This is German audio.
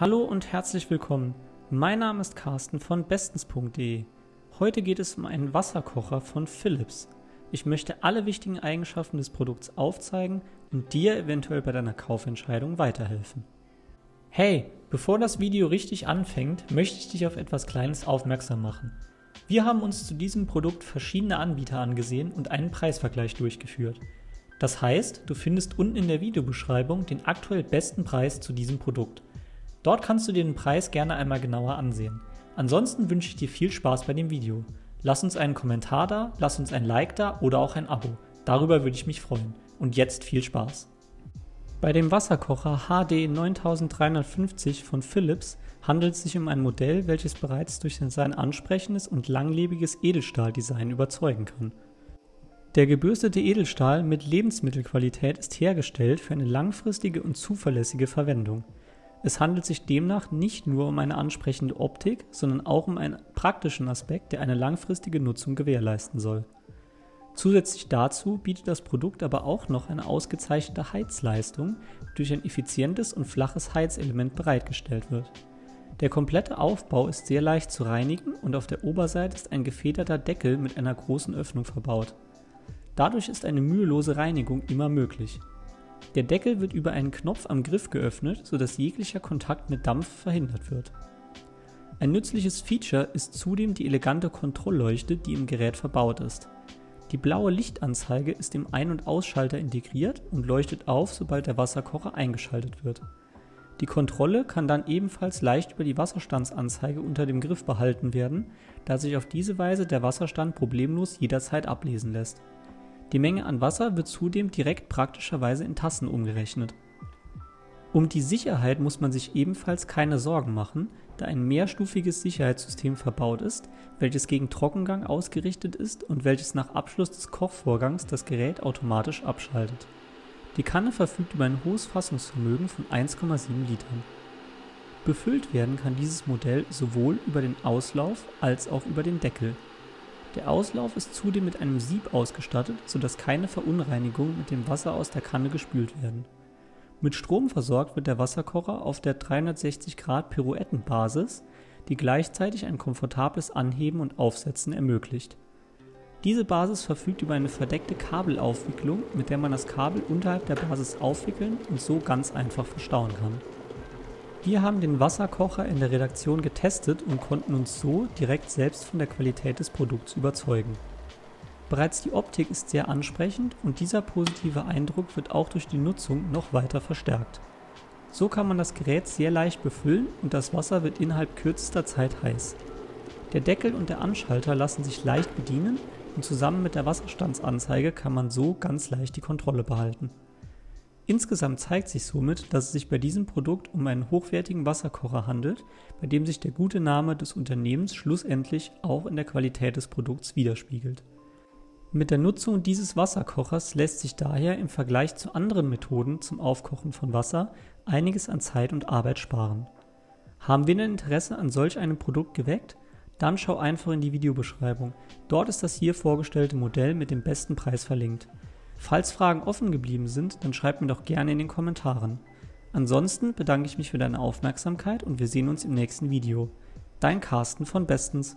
Hallo und herzlich willkommen, mein Name ist Carsten von bestens.de. Heute geht es um einen Wasserkocher von Philips. Ich möchte alle wichtigen Eigenschaften des Produkts aufzeigen und dir eventuell bei deiner Kaufentscheidung weiterhelfen. Hey, bevor das Video richtig anfängt, möchte ich dich auf etwas Kleines aufmerksam machen. Wir haben uns zu diesem Produkt verschiedene Anbieter angesehen und einen Preisvergleich durchgeführt. Das heißt, du findest unten in der Videobeschreibung den aktuell besten Preis zu diesem Produkt. Dort kannst du dir den Preis gerne einmal genauer ansehen. Ansonsten wünsche ich dir viel Spaß bei dem Video. Lass uns einen Kommentar da, lass uns ein Like da oder auch ein Abo. Darüber würde ich mich freuen. Und jetzt viel Spaß! Bei dem Wasserkocher HD9350 von Philips handelt es sich um ein Modell, welches bereits durch sein ansprechendes und langlebiges Edelstahldesign überzeugen kann. Der gebürstete Edelstahl mit Lebensmittelqualität ist hergestellt für eine langfristige und zuverlässige Verwendung. Es handelt sich demnach nicht nur um eine ansprechende Optik, sondern auch um einen praktischen Aspekt, der eine langfristige Nutzung gewährleisten soll. Zusätzlich dazu bietet das Produkt aber auch noch eine ausgezeichnete Heizleistung, die durch ein effizientes und flaches Heizelement bereitgestellt wird. Der komplette Aufbau ist sehr leicht zu reinigen und auf der Oberseite ist ein gefederter Deckel mit einer großen Öffnung verbaut. Dadurch ist eine mühelose Reinigung immer möglich. Der Deckel wird über einen Knopf am Griff geöffnet, sodass jeglicher Kontakt mit Dampf verhindert wird. Ein nützliches Feature ist zudem die elegante Kontrollleuchte, die im Gerät verbaut ist. Die blaue Lichtanzeige ist im Ein- und Ausschalter integriert und leuchtet auf, sobald der Wasserkocher eingeschaltet wird. Die Kontrolle kann dann ebenfalls leicht über die Wasserstandsanzeige unter dem Griff behalten werden, da sich auf diese Weise der Wasserstand problemlos jederzeit ablesen lässt. Die Menge an Wasser wird zudem direkt praktischerweise in Tassen umgerechnet. Um die Sicherheit muss man sich ebenfalls keine Sorgen machen, da ein mehrstufiges Sicherheitssystem verbaut ist, welches gegen Trockengang ausgerichtet ist und welches nach Abschluss des Kochvorgangs das Gerät automatisch abschaltet. Die Kanne verfügt über ein hohes Fassungsvermögen von 1,7 Litern. Befüllt werden kann dieses Modell sowohl über den Auslauf als auch über den Deckel. Der Auslauf ist zudem mit einem Sieb ausgestattet, sodass keine Verunreinigungen mit dem Wasser aus der Kanne gespült werden. Mit Strom versorgt wird der Wasserkocher auf der 360 Grad Pirouettenbasis, die gleichzeitig ein komfortables Anheben und Aufsetzen ermöglicht. Diese Basis verfügt über eine verdeckte Kabelaufwicklung, mit der man das Kabel unterhalb der Basis aufwickeln und so ganz einfach verstauen kann. Wir haben den Wasserkocher in der Redaktion getestet und konnten uns so direkt selbst von der Qualität des Produkts überzeugen. Bereits die Optik ist sehr ansprechend und dieser positive Eindruck wird auch durch die Nutzung noch weiter verstärkt. So kann man das Gerät sehr leicht befüllen und das Wasser wird innerhalb kürzester Zeit heiß. Der Deckel und der Anschalter lassen sich leicht bedienen und zusammen mit der Wasserstandsanzeige kann man so ganz leicht die Kontrolle behalten. Insgesamt zeigt sich somit, dass es sich bei diesem Produkt um einen hochwertigen Wasserkocher handelt, bei dem sich der gute Name des Unternehmens schlussendlich auch in der Qualität des Produkts widerspiegelt. Mit der Nutzung dieses Wasserkochers lässt sich daher im Vergleich zu anderen Methoden zum Aufkochen von Wasser einiges an Zeit und Arbeit sparen. Haben wir ein Interesse an solch einem Produkt geweckt? Dann schau einfach in die Videobeschreibung. Dort ist das hier vorgestellte Modell mit dem besten Preis verlinkt. Falls Fragen offen geblieben sind, dann schreib mir doch gerne in den Kommentaren. Ansonsten bedanke ich mich für deine Aufmerksamkeit und wir sehen uns im nächsten Video. Dein Carsten von bestens.